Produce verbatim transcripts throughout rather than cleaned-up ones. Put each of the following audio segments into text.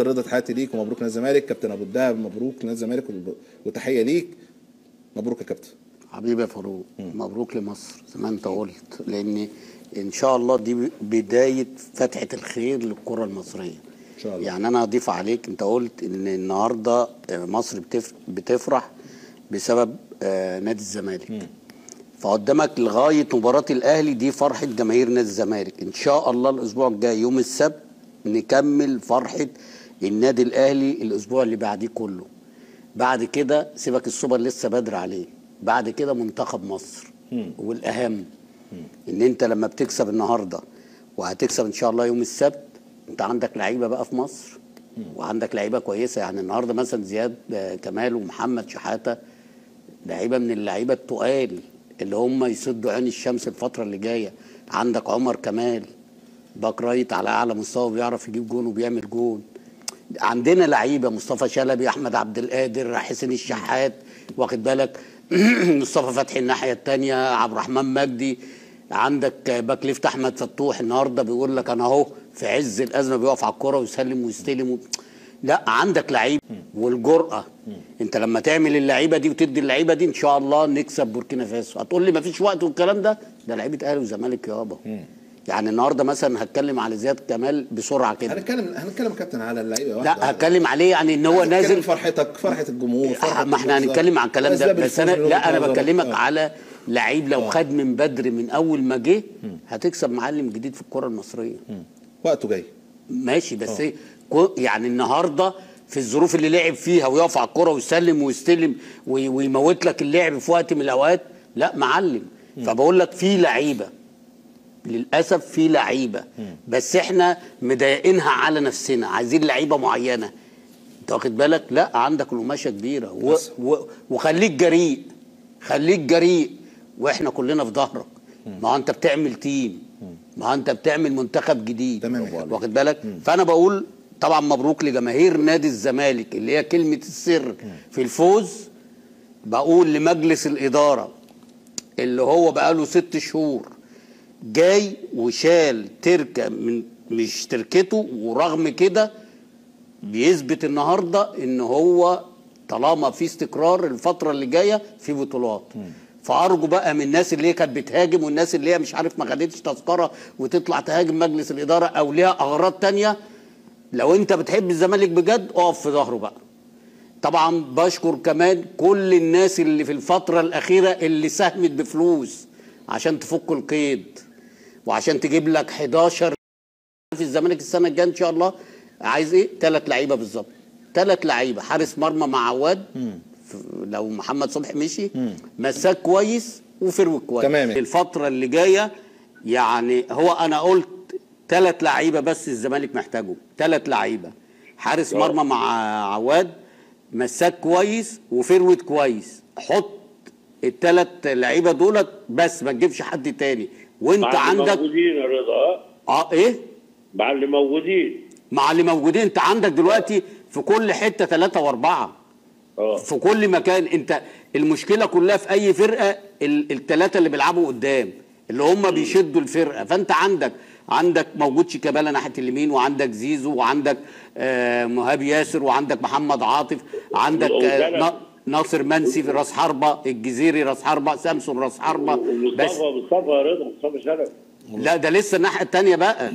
رضا تحياتي ليك ومبروك نادي الزمالك. كابتن ابو الدهب مبروك نادي الزمالك وتحيه ليك. مبروك يا كابتن حبيبي يا فاروق، مبروك لمصر زي ما انت قلت، لان ان شاء الله دي بدايه فتحه الخير للكره المصريه ان شاء الله. يعني انا اضيف عليك، انت قلت ان النهارده مصر بتفرح بسبب نادي الزمالك، مم. فقدامك لغايه مباراه الاهلي دي فرحه جماهير نادي الزمالك. ان شاء الله الاسبوع الجاي يوم السبت نكمل فرحه النادي الاهلي الاسبوع اللي بعديه كله. بعد كده سيبك السوبر لسه بدري عليه، بعد كده منتخب مصر. مم. والاهم مم. ان انت لما بتكسب النهارده وهتكسب ان شاء الله يوم السبت، انت عندك لعيبه بقى في مصر، مم. وعندك لعيبه كويسه. يعني النهارده مثلا زياد كمال ومحمد شحاته لعيبه من اللعيبه التقال اللي هم يسدوا عين الشمس الفتره اللي جايه. عندك عمر كمال باك رايت على اعلى مستوى، بيعرف يجيب جون وبيعمل جون. عندنا لعيبه، مصطفى شلبي، احمد عبد القادر، حسن الشحات، واخد بالك مصطفى فتحي الناحيه الثانيه، عبد الرحمن مجدي. عندك باك ليفت احمد فتوح النهارده بيقول لك انا اهو في عز الازمه بيقف على الكوره ويسلم ويستلم و... لا عندك لعيبه والجرأه. انت لما تعمل اللعيبه دي وتدي اللعيبه دي ان شاء الله نكسب بوركينا فاسو. هتقول لي ما فيش وقت والكلام ده، ده لعيبه اهلي وزمالك يابا. يعني النهارده مثلا هتكلم على زياد كمال بسرعه كده، هنتكلم هنتكلم كابتن على اللعيبه واحده، لا هتكلم عليه يعني ان هو نازل فرحتك فرحه الجمهور. ما احنا هنتكلم عن الكلام ده، بس انا لا انا بكلمك آه. على لعيب لو آه. خد من بدري من اول ما جه هتكسب معلم جديد في الكره المصريه. م. وقته جاي ماشي، بس ايه يعني النهارده في الظروف اللي لعب فيها ويقف على الكره ويسلم ويستلم ويموت لك اللعب في وقت من الاوقات، لا معلم. م. فبقول لك في لعيبه للاسف، في لعيبه بس احنا مضايقينها على نفسنا، عايزين لعيبه معينه انت واخد بالك. لا عندك القماشه كبيره و... و... وخليك جريء، خليك جريء واحنا كلنا في ظهرك. ما هو انت بتعمل تيم، ما هو انت بتعمل منتخب جديد واخد بالك. فانا بقول طبعا مبروك لجماهير نادي الزمالك اللي هي كلمه السر في الفوز. بقول لمجلس الاداره اللي هو بقاله ست شهور جاي وشال تركه من مش تركته، ورغم كده بيثبت النهارده ان هو طالما في استقرار الفتره اللي جايه في بطولات. فارجو بقى من الناس اللي هي كانت بتهاجم والناس اللي هي مش عارف ما خدتش تذكره وتطلع تهاجم مجلس الاداره او ليها اغراض ثانيه، لو انت بتحب الزمالك بجد اقف في ظهره بقى. طبعا بشكر كمان كل الناس اللي في الفتره الاخيره اللي ساهمت بفلوس عشان تفك القيد وعشان تجيب لك احد عشر في الزمالك السنه الجايه ان شاء الله. عايز ايه؟ ثلاث لعيبه بالظبط، ثلاث لعيبه حارس مرمى مع عواد لو محمد صبحي مشي، مساك كويس وفرو كويس تمام. الفتره اللي جايه يعني هو انا قلت ثلاث لعيبه بس الزمالك محتاجه، ثلاث لعيبه حارس مرمى مع عواد، مساك كويس وفرو كويس. حط الثلاث لعيبه دولت بس، ما تجيبش حد تاني. وانت عندك موجودين يا رضا اه ايه؟ مع اللي موجودين مع اللي موجودين انت عندك دلوقتي في كل حته ثلاثه واربعه اه في كل مكان. انت المشكله كلها في اي فرقه الثلاثه اللي بيلعبوا قدام اللي هم بيشدوا الفرقه. فانت عندك عندك موجود شيكابالا ناحيه اليمين، وعندك زيزو، وعندك آه مهاب ياسر، وعندك محمد عاطف، عندك آه ناصر منسي في راس حربه، الجزيري راس حربه، سامسون راس حربه، بس مصطفى رضا مصطفى شلبي لا ده لسه الناحيه الثانيه بقى.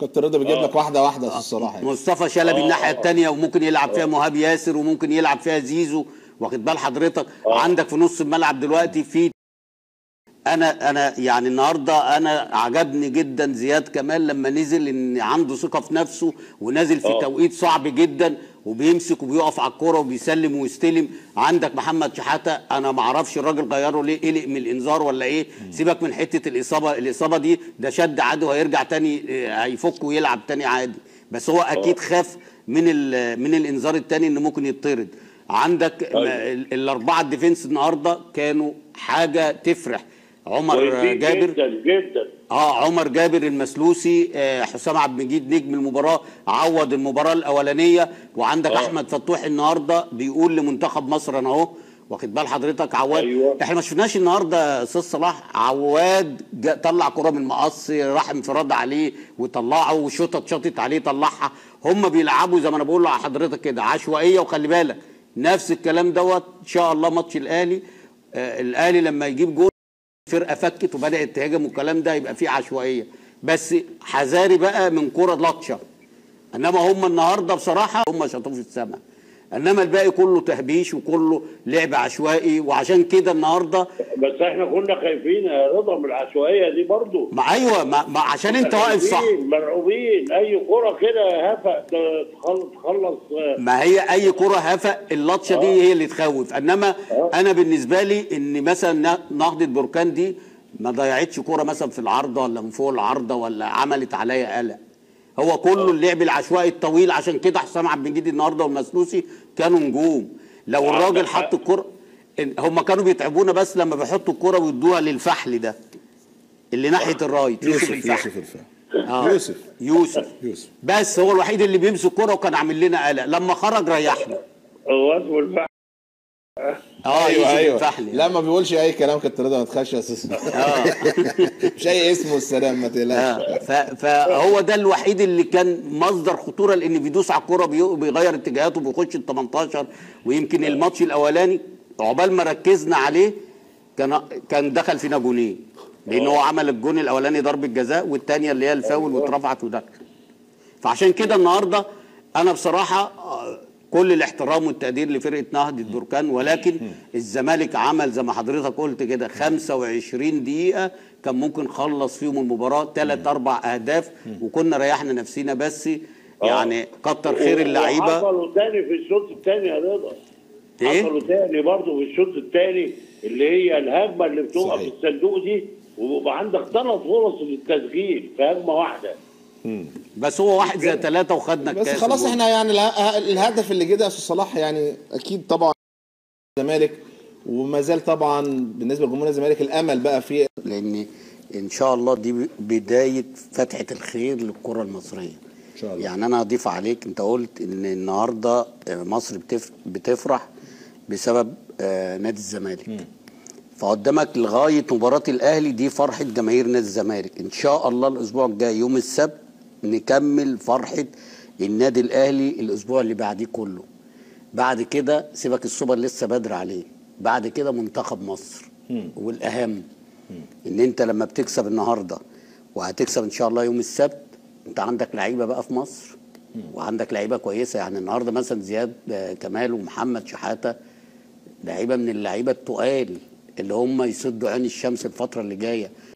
كابتن رضا بيجيب لك واحده واحده في الصراحه يعني. مصطفى شلبي الناحيه الثانيه وممكن يلعب فيها مهاب ياسر وممكن يلعب فيها زيزو واخد بال حضرتك. عندك في نص الملعب دلوقتي في انا انا يعني النهارده انا عجبني جدا زياد كمال لما نزل، ان عنده ثقه في نفسه ونازل في أوه. توقيت صعب جدا وبيمسك وبيقف على الكوره وبيسلم ويستلم. عندك محمد شحاته انا ما اعرفش الراجل غيره ليه، قلق من الانذار ولا ايه؟ مم. سيبك من حته الاصابه، الاصابه دي ده شد عادي وهيرجع تاني هيفك ويلعب تاني عادي، بس هو اكيد أوه. خاف من من الانذار التاني ان ممكن يطرد. عندك الاربعه الديفنس النهارده كانوا حاجه تفرح، عمر جابر جدا جدا اه عمر جابر المسلوسي، آه حسام عبد المجيد نجم المباراه عوض المباراه الاولانيه، وعندك أوه. احمد فتوح النهارده بيقول لمنتخب مصر انا اهو، واخد بال حضرتك عواد؟ أيوة. احنا ما شفناش النهارده استاذ صلاح عواد طلع كرة من المقص راح انفراد عليه وطلعه، وشوطه شاطت عليه طلعها. هم بيلعبوا زي ما انا بقول لحضرتك كده عشوائيه، وخلي بالك نفس الكلام دوت ان شاء الله ماتش الاهلي. آه الاهلي لما يجيب جول الفرقه فكت وبدات تهاجم والكلام ده يبقى فيه عشوائيه، بس حذاري بقى من كرة لطشه. انما هم النهارده بصراحه هم شاطوا في السماء، انما الباقي كله تهبيش وكله لعب عشوائي. وعشان كده النهارده بس احنا كنا خايفين يا رضا من العشوائيه دي برضو. ما ايوه ما, ما عشان انت واقف صح، مرعوبين اي كره كده هفق تخلص. ما هي اي كره هفق اللطشه آه. دي هي اللي تخوف. انما آه. انا بالنسبه لي ان مثلا نهضه بركان دي ما ضيعتش كره مثلا في العارضه ولا من فوق العارضه ولا عملت عليا قلق، هو كله اللعب العشوائي الطويل. عشان كده حسام عبد المجيد النهارده والمسلوسي كانوا نجوم. لو الراجل حط الكره، هم كانوا بيتعبونا بس لما بيحطوا الكره ويدوها للفحل ده اللي ناحيه الرايت، يوسف الفحل. يوسف الفحل آه. يوسف يوسف يوسف بس هو الوحيد اللي بيمسك الكره وكان عامل لنا قلق. لما خرج ريحنا. هو اسمه الفحل. اه ايوه ايوه الفحل يعني. لا ما بيقولش اي كلام كابتن رضا، ما تخافش اساسا. اه مش اي اسم والسلام، ما تقلقش. آه. فهو ده الوحيد اللي كان مصدر خطوره، لان بيدوس على الكوره بيغير اتجاهاته وبيخش ال تمنتاشر. ويمكن الماتش الاولاني عقبال ما ركزنا عليه كان كان دخل فينا جونين، لان هو عمل الجون الاولاني ضربه جزاء والثانيه اللي هي الفاول واترفعت ودخل. فعشان كده النهارده انا بصراحه كل الاحترام والتقدير لفرقه نهضه بركان، ولكن الزمالك عمل زي ما حضرتك قلت كده خمسة وعشرين دقيقه كان ممكن خلص فيهم المباراه ثلاث اربع اهداف وكنا ريحنا نفسينا. بس يعني كتر خير اللعيبه. حصلوا تاني في الشوط الثاني يا رضا، حصلوا تاني برضه في الشوط الثاني اللي هي الهجمه اللي بتقع في الصندوق دي، وبيبقى عندك ثلاث فرص للتسجيل في هجمه واحده. بس هو واحد زي ثلاثة وخدنا الكاس. بس خلاص احنا يعني الهدف اللي جه ده يا استاذ صلاح يعني اكيد طبعا الزمالك، وما زال طبعا بالنسبه لجمهور الزمالك الامل بقى فيه، لان ان شاء الله دي بدايه فتحه الخير للكره المصريه ان شاء الله. يعني انا هضيف عليك، انت قلت ان النهارده مصر بتفرح بسبب نادي الزمالك. م. فقدامك لغايه مباراه الاهلي دي فرحه جماهير نادي الزمالك. ان شاء الله الاسبوع الجاي يوم السبت نكمل فرحة النادي الأهلي الأسبوع اللي بعديه كله. بعد كده سيبك السوبر لسه بدري عليه، بعد كده منتخب مصر. م. والأهم م. إن أنت لما بتكسب النهاردة وهتكسب إن شاء الله يوم السبت، أنت عندك لعيبة بقى في مصر م. وعندك لعيبة كويسة. يعني النهاردة مثلا زياد كمال ومحمد شحاته لعيبة من اللعيبة التقال اللي هم يسدوا عين الشمس الفترة اللي جاية.